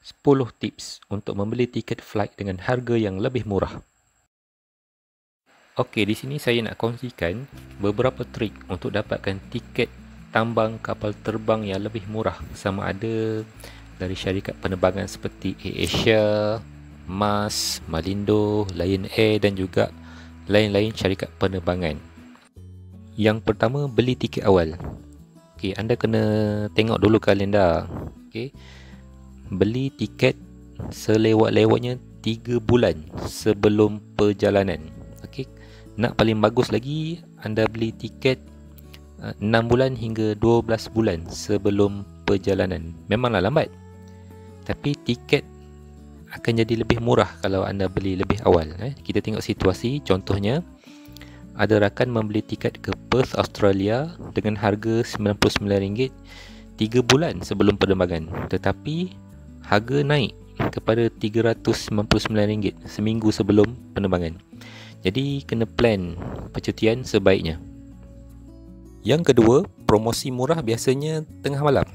10 tips untuk membeli tiket flight dengan harga yang lebih murah. Okey, di sini saya nak kongsikan beberapa trik untuk dapatkan tiket tambang kapal terbang yang lebih murah sama ada dari syarikat penerbangan seperti AirAsia, MAS, Malindo, Lion Air dan juga lain-lain syarikat penerbangan. Yang pertama, beli tiket awal. Okey, anda kena tengok dulu kalendar. Okey. Beli tiket selewat-lewatnya 3 bulan sebelum perjalanan. Okey. Nak paling bagus lagi, anda beli tiket 6 bulan hingga 12 bulan sebelum perjalanan. Memanglah lambat, tapi tiket akan jadi lebih murah kalau anda beli lebih awal. Kita tengok situasi. Contohnya, ada rakan membeli tiket ke Perth, Australia dengan harga RM99 3 bulan sebelum penerbangan, tetapi harga naik kepada RM399 seminggu sebelum penerbangan. Jadi kena plan percutian sebaiknya. Yang kedua, promosi murah biasanya tengah malam,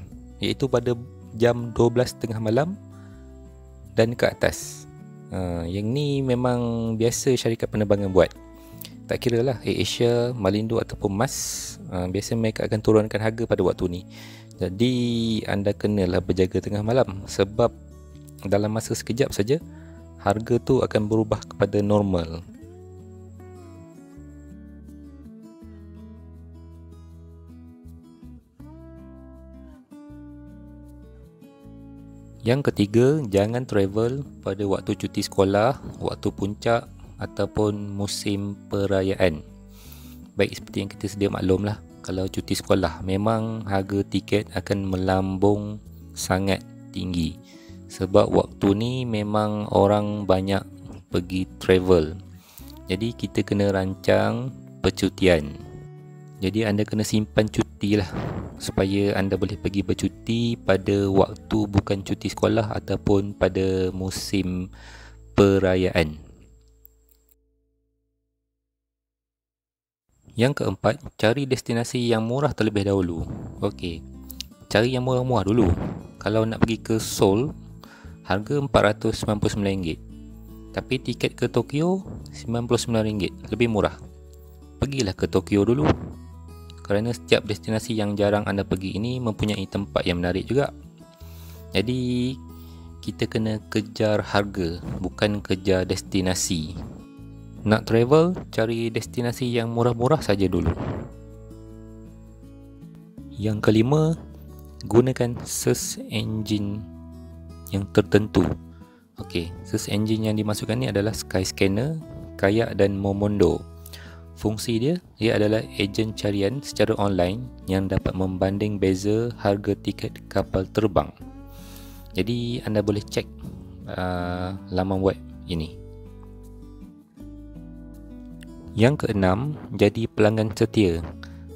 iaitu pada jam 12.30 malam dan ke atas. Yang ni memang biasa syarikat penerbangan buat. Tak kira lah AirAsia, Malindo ataupun MAS, biasanya mereka akan turunkan harga pada waktu ni. Jadi anda kenalah berjaga tengah malam, sebab dalam masa sekejap saja harga tu akan berubah kepada normal. Yang ketiga, jangan travel pada waktu cuti sekolah, waktu puncak ataupun musim perayaan. Baik, seperti yang kita sedia maklum lah, kalau cuti sekolah memang harga tiket akan melambung sangat tinggi, sebab waktu ni memang orang banyak pergi travel. Jadi kita kena rancang percutian. Jadi anda kena simpan cuti lah, supaya anda boleh pergi bercuti pada waktu bukan cuti sekolah ataupun pada musim perayaan. Yang keempat, cari destinasi yang murah terlebih dahulu. Okey, cari yang murah-murah dulu. Kalau nak pergi ke Seoul, harga RM499, tapi tiket ke Tokyo RM99, lebih murah. Pergilah ke Tokyo dulu, kerana setiap destinasi yang jarang anda pergi ini mempunyai tempat yang menarik juga. Jadi kita kena kejar harga, bukan kejar destinasi. Nak travel, cari destinasi yang murah-murah saja dulu. Yang kelima, gunakan search engine yang tertentu. Okey, search engine yang dimasukkan ni adalah Skyscanner, Kayak dan Momondo. Fungsi dia adalah ejen carian secara online yang dapat membanding beza harga tiket kapal terbang. Jadi anda boleh cek laman web ini. Yang keenam, jadi pelanggan setia.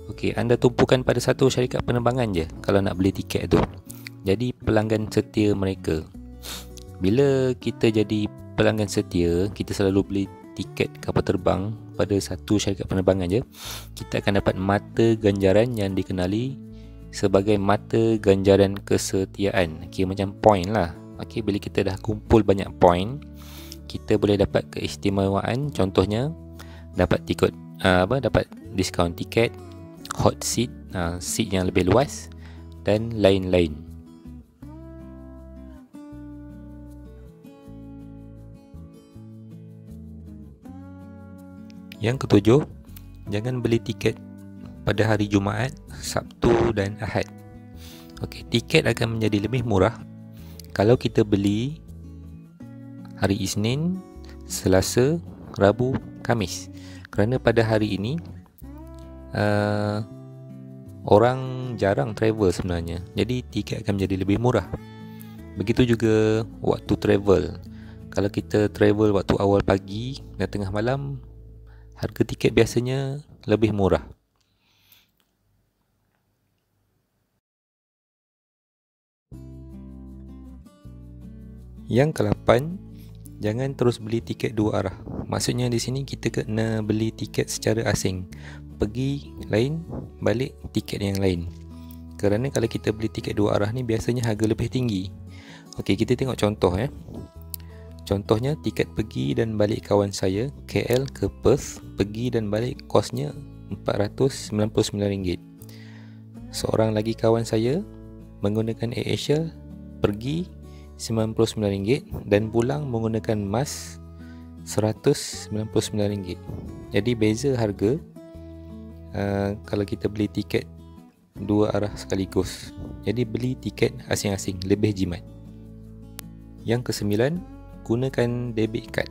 Okey, anda tumpukan pada satu syarikat penerbangan je kalau nak beli tiket tu. Jadi pelanggan setia mereka. Bila kita jadi pelanggan setia, kita selalu beli tiket kapal terbang pada satu syarikat penerbangan je, kita akan dapat mata ganjaran yang dikenali sebagai mata ganjaran kesetiaan. Okey, macam point lah. Okey, bila kita dah kumpul banyak point, kita boleh dapat keistimewaan. Contohnya, dapat diskaun tiket, hot seat, seat yang lebih luas dan lain-lain. Yang ketujuh, jangan beli tiket pada hari Jumaat, Sabtu dan Ahad. Okey, tiket akan menjadi lebih murah kalau kita beli hari Isnin, Selasa, Rabu, Khamis, kerana pada hari ini orang jarang travel sebenarnya. Jadi tiket akan menjadi lebih murah. Begitu juga waktu travel. Kalau kita travel waktu awal pagi dan tengah malam, harga tiket biasanya lebih murah. Yang ke-8, jangan terus beli tiket dua arah. Maksudnya di sini kita kena beli tiket secara asing. Pergi lain, balik tiket yang lain. Kerana kalau kita beli tiket dua arah ni biasanya harga lebih tinggi. Oke, kita tengok contoh ya. Contohnya tiket pergi dan balik kawan saya KL ke Perth, pergi dan balik kosnya RM499. Seorang lagi kawan saya menggunakan AirAsia pergi RM99 dan pulang menggunakan MAS RM199. Jadi beza harga kalau kita beli tiket dua arah sekaligus. Jadi beli tiket asing-asing lebih jimat. Yang kesembilan, gunakan debit card.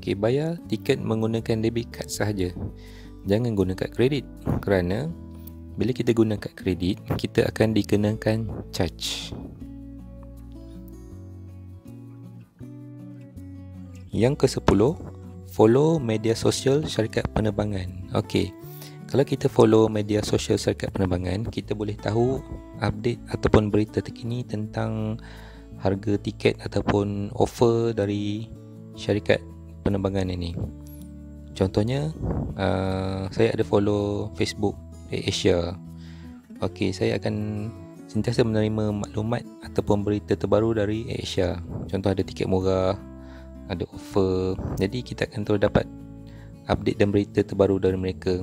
Okey, bayar tiket menggunakan debit card sahaja. Jangan guna kad kredit, kerana bila kita guna kad kredit, kita akan dikenakan charge. Yang ke-10, follow media sosial syarikat penerbangan. Okey, kalau kita follow media sosial syarikat penerbangan, kita boleh tahu update ataupun berita terkini tentang harga tiket ataupun offer dari syarikat penerbangan ini. Contohnya, saya ada follow Facebook AirAsia. Okey, saya akan sentiasa menerima maklumat ataupun berita terbaru dari AirAsia. Contoh ada tiket murah, ada offer. Jadi kita akan terus dapat update dan berita terbaru dari mereka.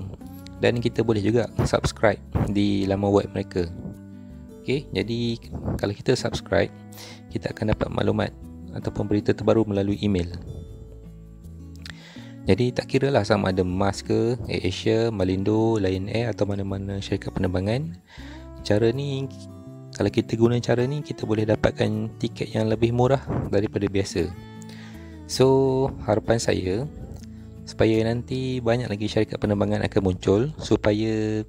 Dan kita boleh juga subscribe di laman web mereka. Okey, jadi kalau kita subscribe, kita akan dapat maklumat ataupun berita terbaru melalui email. Jadi tak kira lah sama ada MAS ke, AirAsia, Malindo, Lion Air atau mana-mana syarikat penerbangan. Cara ni, kalau kita guna cara ni, kita boleh dapatkan tiket yang lebih murah daripada biasa. So harapan saya supaya nanti banyak lagi syarikat penerbangan akan muncul, supaya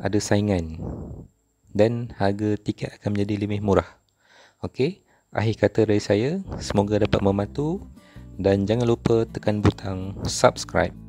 ada saingan dan harga tiket akan menjadi lebih murah. Okey, akhir kata dari saya, semoga dapat membantu dan jangan lupa tekan butang subscribe.